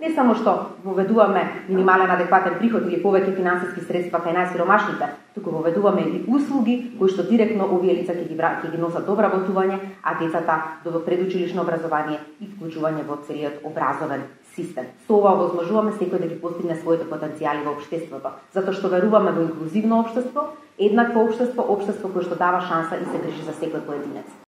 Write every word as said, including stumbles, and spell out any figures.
Не само што воведуваме минимален адекватен приход или повеќе финансиски средства кај најсиромашните, туку воведуваме и услуги кои што директно овие лица ќе ги, ќе ги носат до вработување, а децата до предучилишно образование и вклучување во целиот образовен систем. Со ова овозможуваме секој да ги постигне своите потенцијали во општеството, затоа што веруваме во инклузивно општество, еднакво општество, општество кое што дава шанса и се грижи за секој поединец.